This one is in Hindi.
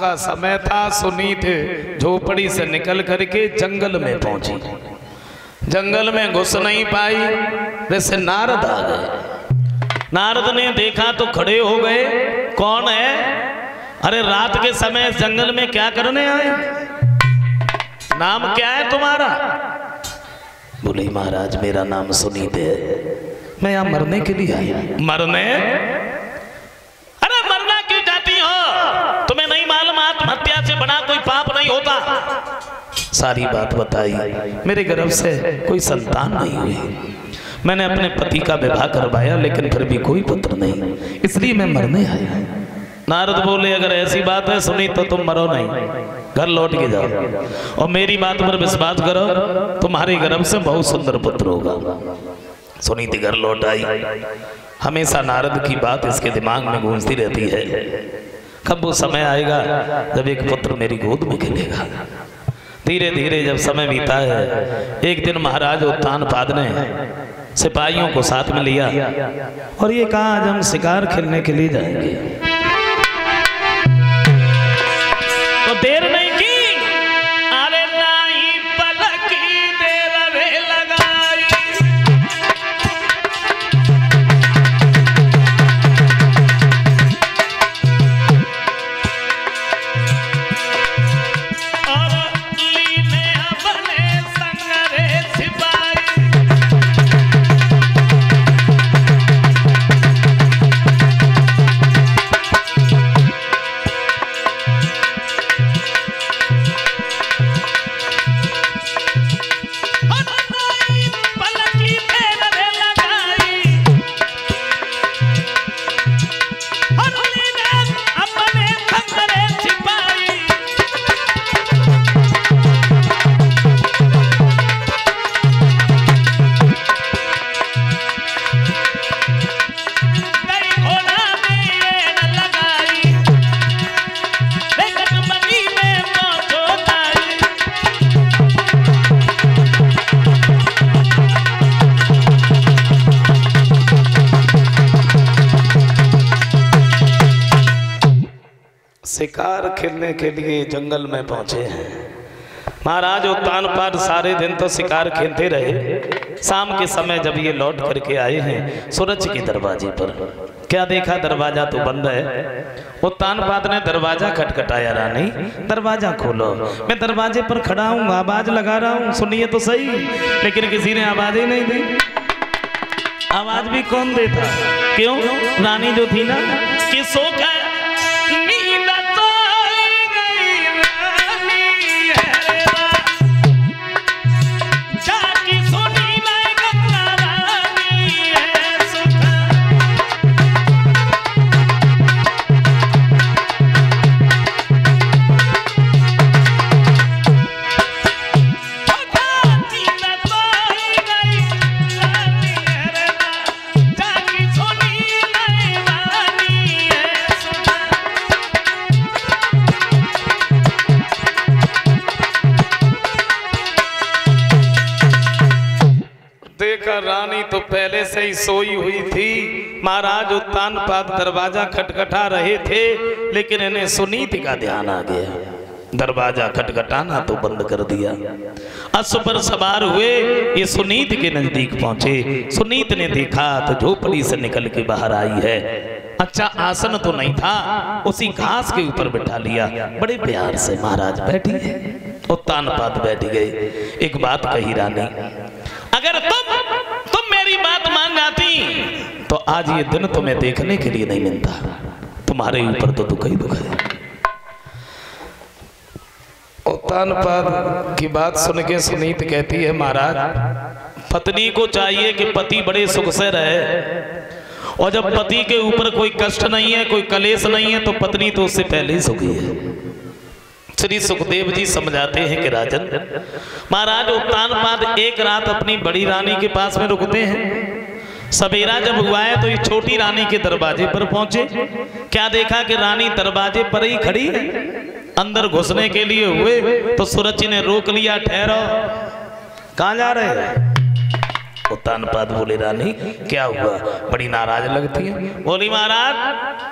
का समय था। सुनीत झोपड़ी से निकल करके जंगल में पहुंची। जंगल में घुस नहीं पाई, वैसे नारद आ गए। नारद ने देखा तो खड़े हो गए, कौन है? अरे रात के समय जंगल में क्या करने आए? नाम क्या है तुम्हारा? बोले महाराज मेरा नाम सुनीत है, मैं यहाँ मरने के लिए आया। मरने? अरे मरना क्यों चाहती हो? तुम्हें नहीं मालूम आत्महत्या से बड़ा कोई पाप नहीं होता। सारी बात बताई। मेरे गर्भ से कोई संतान नहीं हुई, मैंने अपने पति का विवाह करवाया लेकिन फिर भी कोई पुत्र नहीं, इसलिए मैं मरने आया। नारद बोले अगर ऐसी बात है सुनीत तो तुम मरो नहीं, घर लौट के जाओ और मेरी बात पर विश्वास करो, तुम्हारे गर्भ से बहुत सुंदर पुत्र होगा। सुनीत घर लौट आई। हमेशा नारद की बात इसके दिमाग में गूंजती रहती है, कब वो समय आएगा जब एक पुत्र मेरी गोद में खिलेगा। धीरे धीरे जब समय बीता है, एक दिन महाराज उत्तानपाद ने सिपाहियों को साथ में लिया और ये कहा आज हम शिकार खेलने के लिए जाएंगे। तो देर नहीं की, अरे नाहीं पलक की देर रे लगाई और लीने अपने संग रे सिपाही। शिकार खेलने के लिए जंगल में पहुंचे हैं। महाराज उत्तानपाद सारे दिन तो शिकार खेलते रहे। शाम के समय जब ये लौट करके आए हैं सुरुचि के दरवाजे पर, क्या देखा दरवाजा तो बंद है। उत्तानपाद ने दरवाजा खटखटाया, रानी दरवाजा खोलो। मैं दरवाजे पर खड़ा हूँ, आवाज लगा रहा हूँ, सुनिए तो सही। लेकिन किसी ने आवाज ही नहीं दी। आवाज भी कौन देता? क्यों? रानी जो थी ना कि सो गए। रानी तो पहले से ही सोई हुई थी। महाराज उत्तानपाद दरवाजा खटखटा रहे थे लेकिन इन्हें सुनीत का ध्यान आ गया। दरवाजा खटखटाना तो बंद कर दिया। अश्व पर सवार हुए, ये सुनीत के नजदीक पहुंचे। सुनीत ने देखा तो झोपड़ी से निकल के बाहर आई है। अच्छा आसन तो नहीं था, उसी घास के ऊपर बिठा लिया। बड़े प्यार से महाराज बैठी है। उत्तानपाद बैठ गए। एक बात कही रानी, अगर तुम मेरी बात मान जाती तो आज ये दिन तुम्हें देखने के लिए नहीं मिलता। तुम्हारे ऊपर तो दुख ही दुख है। उत्तानपाद की बात सुन के सुनीत कहती है महाराज पत्नी को चाहिए कि पति बड़े सुख से रहे, और जब पति के ऊपर कोई कष्ट नहीं है, कोई कलेश नहीं है, तो पत्नी तो उससे पहले ही सुखी है। श्री सुखदेव जी समझाते हैं कि राजन महाराज उत्तानपाद एक रात अपनी बड़ी रानी के पास में रुकते हैं। सवेरा जब हुआ है तो ये छोटी रानी के दरवाजे पर पहुंचे। क्या देखा कि रानी दरवाजे पर ही खड़ी है। अंदर घुसने के लिए हुए तो सुरुचि ने रोक लिया, ठहरो कहाँ जा रहे हैं? उत्तानपाद बोले रानी क्या हुआ, बड़ी नाराज लगती है। बोली महाराज